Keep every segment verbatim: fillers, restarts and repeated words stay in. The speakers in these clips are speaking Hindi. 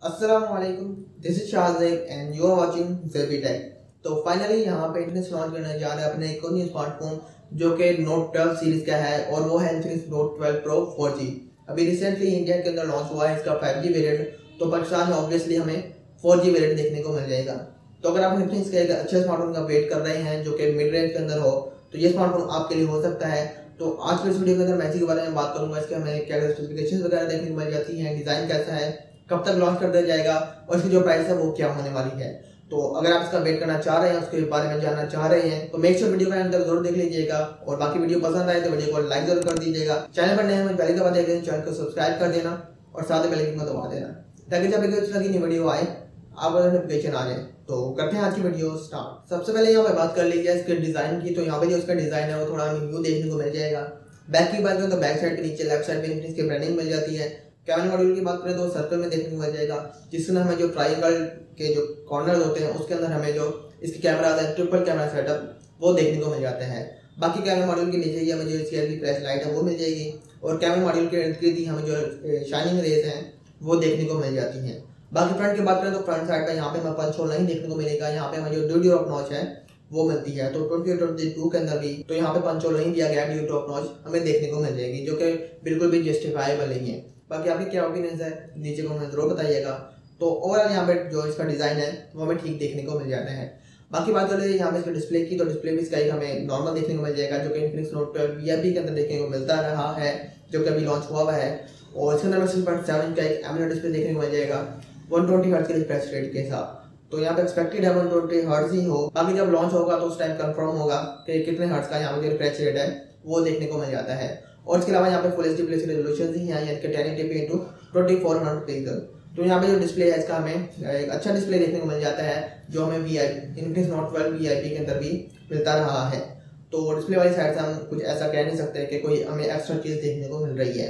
Assalamualaikum, this is Shahzad and you are watching Zaebi Tech। तो फाइनली यहाँ पे Infinix लॉन्च करने जा रहा है अपने एक और न्यू स्मार्टफोन जो कि नोट ट्वेल्व सीरीज का है और वो है Infinix note twelve pro four G. अभी रिसेंटली इंडिया के अंदर लॉन्च हुआ है इसका फाइव जी वेरिएंट, तो पाकिस्तान में ऑब्वियसली हमें फोर जी वेरिएंट देखने को मिल जाएगा। तो अगर आप Infinix का एक अच्छा स्मार्टफोन का वेट कर रहे हैं जो कि मिड रेंज के अंदर हो तो ये स्मार्टफोन आपके लिए हो सकता है। तो आज के इस वीडियो के अंदर मैं इसी के बारे में बात करूँगा, इसके हमें क्या स्पेसिफिकेशन वगैरह देखने को मिल जाती हैं, डिज़ाइन कैसा है, कब तक लॉन्च कर दिया जाएगा और इसकी जो प्राइस है वो क्या होने वाली है। तो अगर आप इसका वेट करना चाह रहे हैं, उसके बारे में जानना चाह रहे हैं तो मेक श्योर वीडियो के अंदर जरूर देख लीजिएगा और बाकी वीडियो पसंद आए तो वीडियो को लाइक जरूर कर दीजिएगा। चैनल पर नए पहली दफा देख रहे हैं चैनल को सब्सक्राइब कर देना और साथ ही बेल आइकन को दबा देना ताकि जब एक नई वीडियो आए आपको नोटिफिकेशन आ जाए। तो करते हैं आज की वीडियो स्टार्ट। सबसे पहले यहाँ पे बात कर लीजिए इसके डिज़ाइन की। तो यहाँ पे जो इसका डिज़ाइन है वो थोड़ा हमें न्यू देखने को मिल जाएगा। बैक की बात करें तो बैक साइड के नीचे लेफ्ट साइड पे इसकी ब्रांडिंग मिल जाती है। कैमरा मॉड्यूल की बात करें तो सर्कल में देखने को मिल जाएगा, जिसमें हमें जो ट्राइंगल के जो कॉर्नर होते हैं उसके अंदर हमें जो इसके कैमरा आता है ट्रिपल कैमरा सेटअप वो देखने को मिल जाते हैं। बाकी कैमरा मॉड्यूल के नीचे ही हमें जो इसकी फ्लैश लाइट है वो मिल जाएगी और कैमरा मॉड्यूल के इर्द गिर्द ही हमें जो शाइनिंग रेज हैं वो देखने को मिल जाती हैं। बाकी फ्रंट की बात करें तो फ्रंट साइड का यहाँ पे हमें पंच होल नहीं देखने को मिलेगा। यहाँ पे हमें जो ड्यू ड्रॉप नॉच है वो मिलती है। तो ट्वेंटी ट्वेंटी टू के अंदर भी तो यहाँ पे पंच होल नहीं दिया गया, ड्यू ड्रॉप नॉच हमें देखने को मिल जाएगी जो कि बिल्कुल भी जस्टिफाइबल नहीं है। बाकी आपकी क्या ओपिनियंस है नीचे को हमें जरूर बताइएगा। तो ओवरऑल यहाँ पे जो इसका डिज़ाइन है वो हमें ठीक देखने को मिल जाता है। बाकी बात कर लीजिए यहाँ पे इसका डिस्प्ले की। तो डिस्प्ले भी इसका हमें नॉर्मल देखने को मिल जाएगा जो कि Infinix note twelve V I P के अंदर देखने को मिलता रहा है जो कि अभी लॉन्च हुआ हुआ है और इसके अंदर सिक्स पॉइंट सेवन का एक एमोलेड डिस्प्ले देखने को मिल जाएगा वन ट्वेंटी हर्ट्ज के रिफ्रेश रेट के साथ। तो यहाँ पे एक्सपेक्टेड है वन ट्वेंटी हर्ट्ज ही हो। बाकी जब लॉन्च होगा तो उस टाइम कंफर्म होगा कि कितने हर्ट्ज का यहाँ पे रिफ्रेश रेट है वो देखने को मिल जाता है। और इसके अलावा यहाँ पे फुल एचडी प्लस रेजोल्यूशन ही है यानी कि ten eighty P into twenty four hundred pixel. तो यहाँ पे जो डिस्प्ले है इसका हमें एक अच्छा डिस्प्ले देखने को मिल जाता है जो हमें V I Infinix note twelve V I P के अंदर भी मिलता रहा है। तो डिस्प्ले वाली साइड से हम कुछ ऐसा कह नहीं सकते कि कोई हमें एक्स्ट्रा चीज़ देखने को मिल रही है।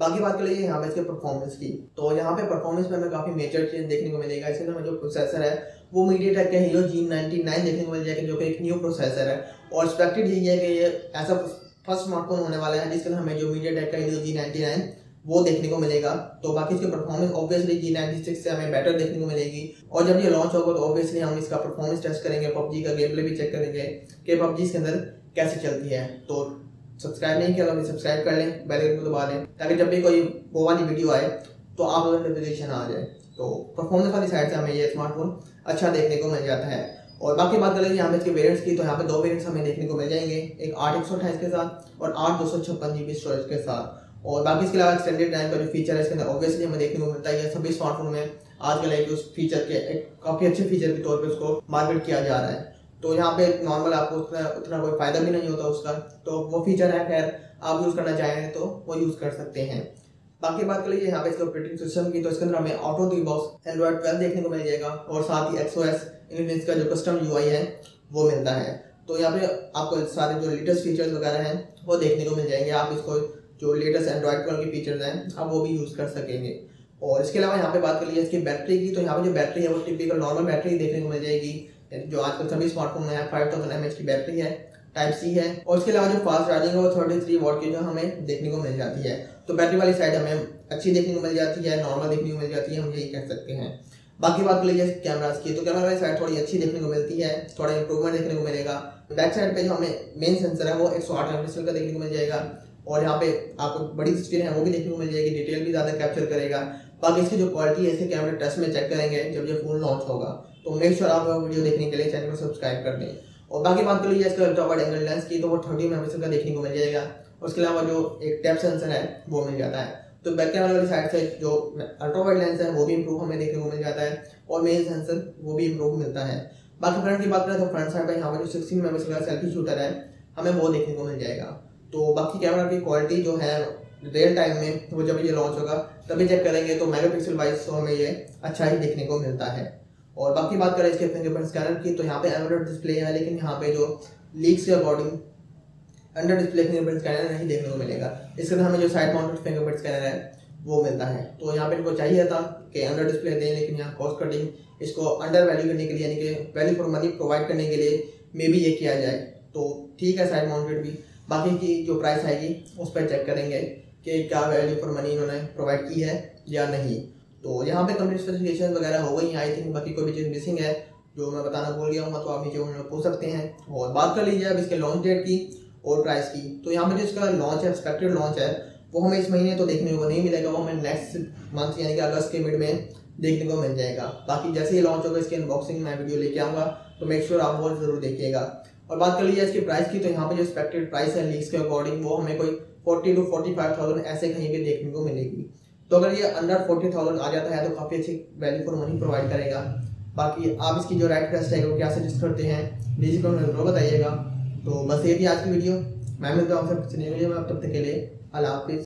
बाकी बात कर लीजिए यहाँ पे इसके परफॉर्मेंस की। तो यहाँ पे परफॉर्मेंस में हमें काफ़ी मेजर चेंज देखने को मिलेगा। इसके अंदर जो प्रोसेसर है वो MediaTek का Helio जी नाइन्टी नाइन देखने को मिल जाएगा जो कि एक न्यू प्रोसेसर है और एक्सपेक्टेड यही है कि ये ऐसा फर्स्ट स्मार्टफोन होने वाला है जिसके अंदर हमें जो MediaTek का Helio जी नाइन्टी नाइन वो देखने को मिलेगा। तो बाकी इसकी performance obviously G ninety six से हमें बेटर देखने को मिलेगी और जब ये लॉन्च होगा तो ऑब्वियसली हम इसका परफॉर्मेंस टेस्ट करेंगे, पबजी का गेम प्ले भी चेक करेंगे कि पबजी इसके अंदर कैसे चलती है। तो सब्सक्राइब नहीं किया तो अभी सब्सक्राइब कर लें, बेल आइकन को दबा लें ताकि जब भी कोई वो वाली वीडियो आए तो आप नोटिफिकेशन आ जाए। तो परफॉर्मेंस वाली साइड से हमें ये स्मार्टफोन अच्छा देखने को मिल जाता है। और बाकी बात करें यहाँ पे इसके वेरिएंट्स की। तो यहाँ पे दो वेरिएंट्स हमें देखने को मिल जाएंगे, एक आठ एक सौ अट्ठाईस के साथ और आठ दो सौ छप्पन जी बी स्टोरेज के साथ। और बाकी इसके अलावा एक्सटेंडेड टाइम का जो फीचर है इसके अंदर ऑब्वियसली हमें देखने को मिलता है। सभी स्मार्टफोन में आजकल एक उस फीचर के एक काफ़ी अच्छे फीचर के तौर पर उसको मार्केट किया जा रहा है। तो यहाँ पे नॉर्मल आपको उतना उतना कोई फ़ायदा भी नहीं होता उसका, तो वो फीचर है, खैर आप यूज़ करना चाहें तो वो यूज़ कर सकते हैं। बाकी बात कर लीजिए यहाँ पे इसके ऑपरेटिंग सिस्टम की। तो इसके अंदर हमें out of the box Android twelve देखने को मिल जाएगा और साथ ही एक्स ओ एस Infinix का जो कस्टम यू आई है वो मिलता है। तो यहाँ पे आपको सारे जो लेटेस्ट फीचर्स वगैरह हैं वो देखने को मिल जाएंगे। आप इसको जो लेटेस्ट एंड्रॉयड ट्वेल्व के फीचर्स हैं आप वो भी यूज़ कर सकेंगे। और इसके अलावा यहाँ पे बात कर लीजिए इसकी बैटरी की। तो यहाँ पे जो बैटरी है वो टिपिकल नॉर्मल बैटरी देखने को मिल जाएगी जो आजकल सभी स्मार्टफोन में है, फाइव थाउजेंड एम एच की बैटरी है, टाइप सी है और इसके अलावा जो फास्ट चार्जिंग है वो थर्टी थ्री वॉट की जो हमें देखने को मिल जाती है। तो बैटरी वाली साइड हमें अच्छी देखने को मिल जाती है, नॉर्मल देखने को मिल जाती है, हम यही कह सकते हैं। बाकी बात कर लीजिए कैमरास की। तो कैमरा वाली साइड थोड़ी अच्छी देखने को मिलती है, थोड़ा इंप्रूवमेंट देखने को मिलेगा। बैक साइड पे जो हमें मेन सेंसर है वो एक सौ आठ मेगापिक्सल का देखने को मिल जाएगा और यहाँ पे आपको बड़ी तस्वीरें हैं वो भी देखने को मिल जाएगी, डिटेल भी ज़्यादा कैप्चर करेगा। बाकी इसकी जो क्वालिटी है इसके कैमरा टेस्ट में चेक करेंगे जब ये फोन लॉन्च होगा। तो मेक श्योर आप वीडियो देखने के लिए चैनल को सब्सक्राइब कर दें। और बाकी बात कर लीजिए इसका अल्ट्रा वाइड एंगल लेंस की। तो वो थर्टी मेगापिक्सल का देखने को मिल जाएगा, उसके अलावा जो एक टैप सेंसर है वो मिल जाता है। तो बैक कैमरा वाली साइड से जो अल्ट्रा वाइड लेंस है वो भी इंप्रूव हमें देखने को मिल जाता है और मेन सेंसर वो भी इंप्रूव मिलता है। बाकी फ्रंट की बात करें तो फ्रंट साइड पर यहाँ पर जो सिक्सटीन मेगापिक्सल का सेल्फी शूटर है हमें वो देखने को मिल जाएगा। तो बाकी कैमरा की क्वालिटी जो है रियल टाइम में वो जब ये लॉन्च होगा तभी चेक करेंगे तो मेगापिक्सल वाइज हमें ये अच्छा ही देखने को मिलता है। और बाकी बात करें इसके फिंगरप्रिंट स्कैनर की। तो यहाँ पे एमोलेड डिस्प्ले है लेकिन यहाँ पे जो लीक्स के according under display fingerprint scanner नहीं देखने को मिलेगा। इसके अंदर हमें जो साइड माउंटेड फिंगरप्रिंट स्कैनर है वो मिलता है। तो यहाँ पे इनको चाहिए था कि अंडर डिस्प्ले दें लेकिन यहाँ कॉस्ट कटिंग इसको अंडर वैल्यू करने के लिए यानी कि वैल्यू फॉर मनी प्रोवाइड करने के लिए मे बी ये किया जाए। तो ठीक है साइड माउंटेड भी, बाकी की जो प्राइस आएगी उस पर चेक करेंगे कि क्या वैल्यू फॉर मनी इन्होंने प्रोवाइड की है या नहीं। तो यहाँ पे कंप्लीट स्पेसिफिकेशन वगैरह हो गई हैं आई थिंक। बाकी कोई भी चीज़ मिसिंग है जो मैं बताना भूल गया हूँ तो आप नीचे उन्होंने पूछ सकते हैं। और बात कर लीजिए अब इसके लॉन्च डेट की और प्राइस की। तो यहाँ पर जो इसका लॉन्च है, एक्सपेक्टेड लॉन्च है, वो हमें इस महीने तो देखने को नहीं मिलेगा, वो हमें नेक्स्ट मंथ यानी कि अगस्त के मिड में देखने को मिल जाएगा। बाकी जैसे ही लॉन्च होगा इसकी अनबॉक्सिंग मैं वीडियो लेके आऊँगा, तो मेक श्योर आप वो जरूर देखिएगा। और बात कर लीजिए इसकी प्राइस की, तो यहाँ पे जो एक्सपेक्टेड प्राइस है लीक्स के अकॉर्डिंग वो हमें कोई forty two forty five thousand ऐसे कहीं पे देखने को मिलेगी। तो अगर ये अंडर फोर्टी थाउजेंड आ जाता है तो काफ़ी अच्छी वैल्यू फॉर मनी प्रोवाइड करेगा। बाकी आप इसकी जो रेट प्राइस है वो क्या सजेस्ट करते हैं नीचे कमेंट में बताइएगा। तो बस ये थी आज की वीडियो, मैं मिलता हूँ आपसे पिछले वीडियो में। तब तक के लिए अल्लाह हाफिज़।